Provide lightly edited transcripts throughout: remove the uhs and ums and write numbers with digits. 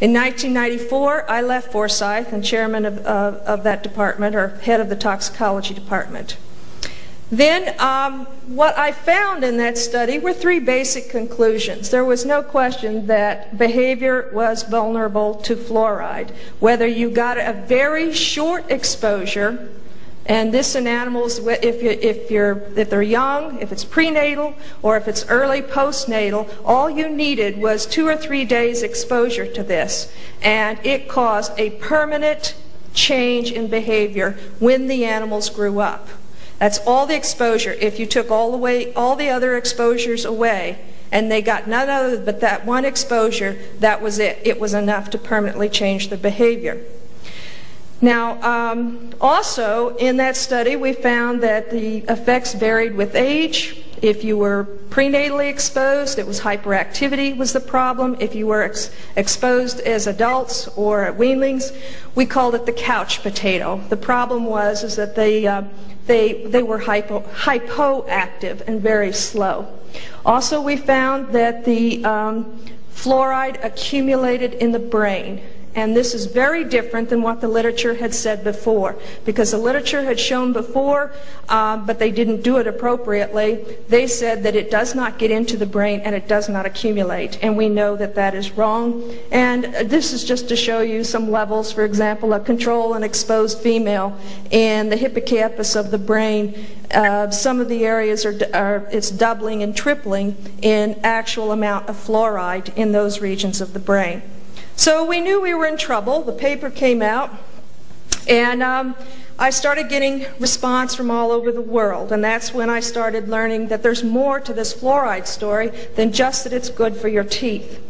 In 1994, I left Forsyth and chairman of that department, or head of the toxicology department. Then what I found in that study were three basic conclusions. There was no question that behavior was vulnerable to fluoride. Whether you got a very short exposure, and this in animals, if they're young, if it's prenatal, or if it's early postnatal, all you needed was 2 or 3 days exposure to this. And it caused a permanent change in behavior when the animals grew up. That's all the exposure. If you took all the other exposures away, and they got none other but that one exposure, that was it. It was enough to permanently change their behavior. Now, also in that study, we found that the effects varied with age. If you were prenatally exposed, it was hyperactivity was the problem. If you were exposed as adults or at weanlings, we called it the couch potato. The problem was is that they were hypoactive and very slow. Also, we found that the fluoride accumulated in the brain. And this is very different than what the literature had said before, because the literature had shown before, but they didn't do it appropriately. They said that it does not get into the brain and it does not accumulate, and we know that that is wrong. And this is just to show you some levels. For example, a control and exposed female in the hippocampus of the brain, some of the areas it's doubling and tripling in actual amount of fluoride in those regions of the brain. So we knew we were in trouble. The paper came out, and I started getting response from all over the world, and that's when I started learning that there's more to this fluoride story than just that it's good for your teeth.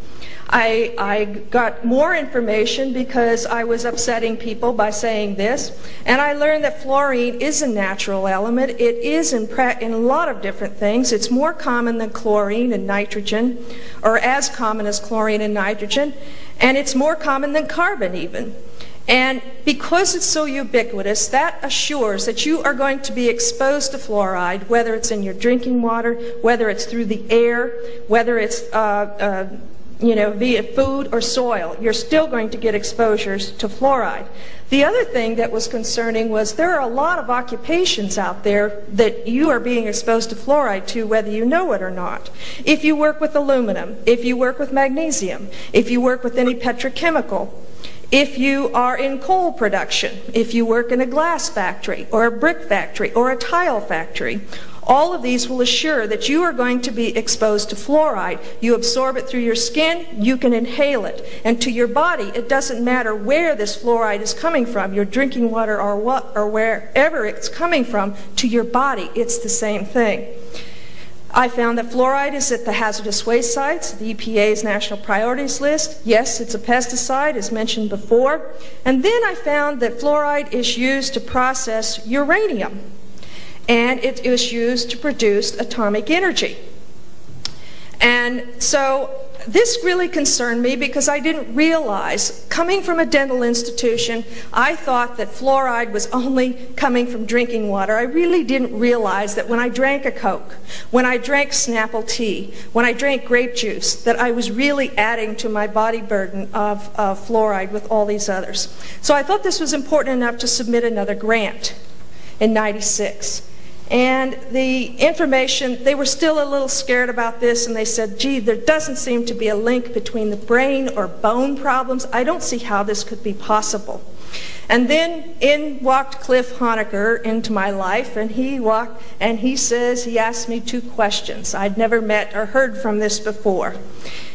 I got more information because I was upsetting people by saying this, and I learned that fluorine is a natural element. It is in a lot of different things. It's more common than chlorine and nitrogen, or as common as chlorine and nitrogen, and it's more common than carbon even. And because it's so ubiquitous, that assures that you are going to be exposed to fluoride, whether it's in your drinking water, whether it's through the air, whether it's via food or soil. You're still going to get exposures to fluoride. The other thing that was concerning was there are a lot of occupations out there that you are being exposed to fluoride to, whether you know it or not. If you work with aluminum, if you work with magnesium, if you work with any petrochemical, if you are in coal production, if you work in a glass factory or a brick factory or a tile factory, all of these will assure that you are going to be exposed to fluoride. You absorb it through your skin, you can inhale it. And to your body, it doesn't matter where this fluoride is coming from, your drinking water or what, or wherever it's coming from, to your body, it's the same thing. I found that fluoride is at the hazardous waste sites, the EPA's national priorities list. Yes, it's a pesticide, as mentioned before. And then I found that fluoride is used to process uranium, and it is used to produce atomic energy. And so this really concerned me because I didn't realize, coming from a dental institution, I thought that fluoride was only coming from drinking water. I really didn't realize that when I drank a Coke, when I drank Snapple tea, when I drank grape juice, that I was really adding to my body burden of fluoride with all these others. So I thought this was important enough to submit another grant in '96. And the information, they were still a little scared about this, and they said, gee, there doesn't seem to be a link between the brain or bone problems. I don't see how this could be possible. And then in walked Cliff Honaker into my life, and he asked me two questions. I'd never met or heard from this before.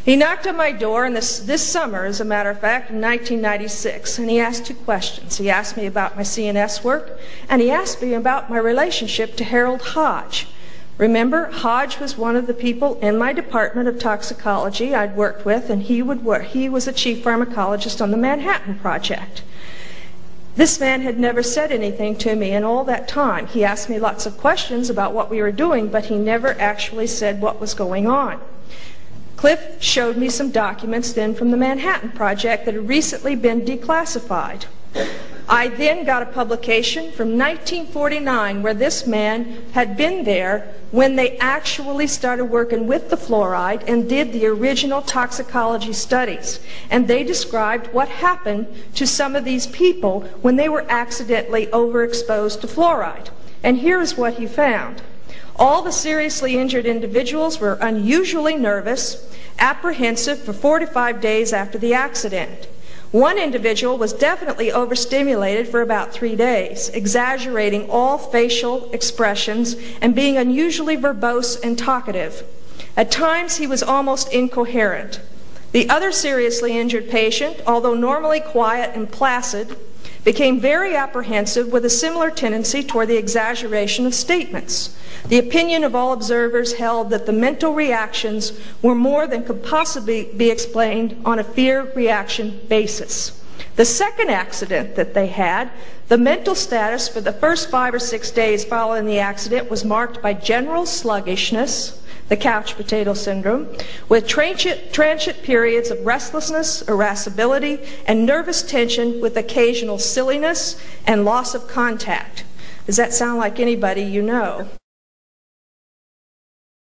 He knocked on my door, and this summer, as a matter of fact, in 1996, and he asked two questions. He asked me about my CNS work, and he asked me about my relationship to Harold Hodge. Remember, Hodge was one of the people in my department of toxicology I'd worked with, and he was a chief pharmacologist on the Manhattan Project. This man had never said anything to me in all that time. He asked me lots of questions about what we were doing, but he never actually said what was going on. Cliff showed me some documents then from the Manhattan Project that had recently been declassified. I then got a publication from 1949 where this man had been there when they actually started working with the fluoride and did the original toxicology studies. And they described what happened to some of these people when they were accidentally overexposed to fluoride. And here's what he found. All the seriously injured individuals were unusually nervous, apprehensive for 4 to 5 days after the accident. One individual was definitely overstimulated for about 3 days, exaggerating all facial expressions and being unusually verbose and talkative. At times, he was almost incoherent. The other seriously injured patient, although normally quiet and placid, became very apprehensive with a similar tendency toward the exaggeration of statements. The opinion of all observers held that the mental reactions were more than could possibly be explained on a fear-reaction basis. The second accident that they had, the mental status for the first 5 or 6 days following the accident was marked by general sluggishness, the couch potato syndrome, with transient periods of restlessness, irascibility, and nervous tension with occasional silliness and loss of contact. Does that sound like anybody you know?